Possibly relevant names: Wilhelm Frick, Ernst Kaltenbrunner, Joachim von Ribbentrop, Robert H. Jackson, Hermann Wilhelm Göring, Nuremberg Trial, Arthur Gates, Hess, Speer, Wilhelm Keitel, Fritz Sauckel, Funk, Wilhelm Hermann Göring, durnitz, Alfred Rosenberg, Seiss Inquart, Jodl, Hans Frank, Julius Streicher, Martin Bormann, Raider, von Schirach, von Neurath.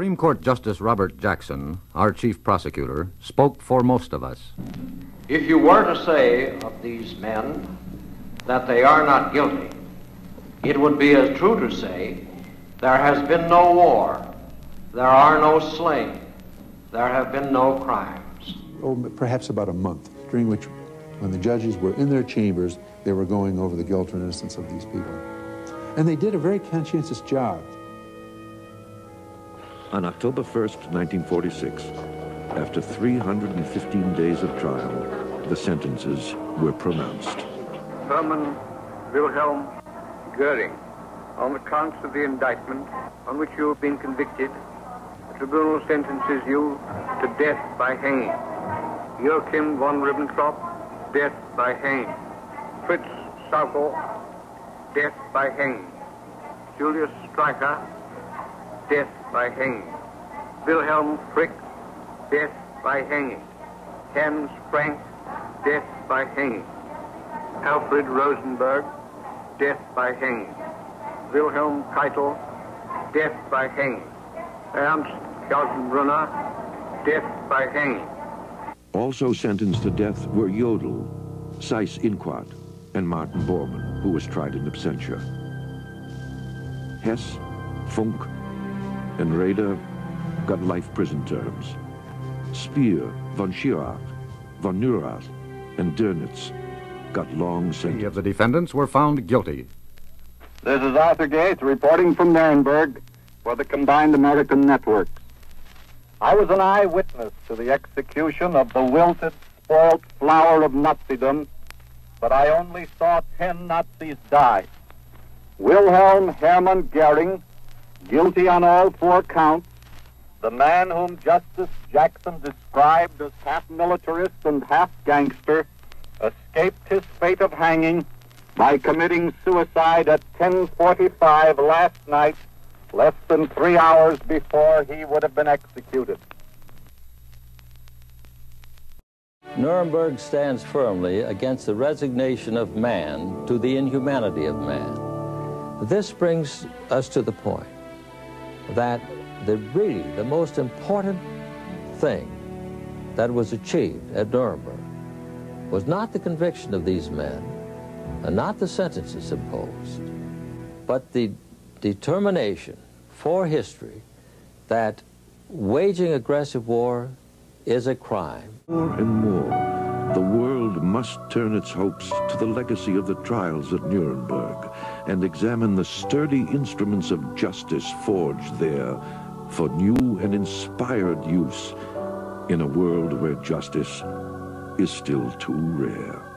Supreme Court Justice Robert Jackson, our chief prosecutor, spoke for most of us. If you were to say of these men that they are not guilty, it would be as true to say there has been no war, there are no slain, there have been no crimes. Oh, perhaps about a month, during which, when the judges were in their chambers, they were going over the guilt or innocence of these people. And they did a very conscientious job. On October 1st, 1946, after 315 days of trial, the sentences were pronounced. Hermann Wilhelm Göring, on the counts of the indictment on which you have been convicted, the tribunal sentences you to death by hanging. Joachim von Ribbentrop, death by hanging. Fritz Sauckel, death by hanging. Julius Streicher, death by hanging. Wilhelm Frick, death by hanging. Hans Frank, death by hanging. Alfred Rosenberg, death by hanging. Wilhelm Keitel, death by hanging. Ernst Kaltenbrunner, death by hanging. Also sentenced to death were Jodl, Seiss Inquart, and Martin Bormann, who was tried in absentia. Hess, Funk, and Raider got life prison terms. Speer, von Schirach, von Neurath, and durnitz got long sentences. Many of the defendants were found guilty. This is Arthur Gates reporting from Nuremberg for the Combined American Network. I was an eyewitness to the execution of the wilted, spoiled flower of Nazism, but I only saw 10 Nazis die. Wilhelm Hermann Göring, guilty on all 4 counts, the man whom Justice Jackson described as half militarist and half gangster, escaped his fate of hanging by committing suicide at 10:45 last night, less than 3 hours before he would have been executed. Nuremberg stands firmly against the resignation of man to the inhumanity of man. This brings us to the point that really the most important thing that was achieved at Nuremberg was not the conviction of these men, and not the sentences imposed, but the determination for history that waging aggressive war is a crime. More and more, the world must turn its hopes to the legacy of the trials at Nuremberg and examine the sturdy instruments of justice forged there for new and inspired use in a world where justice is still too rare.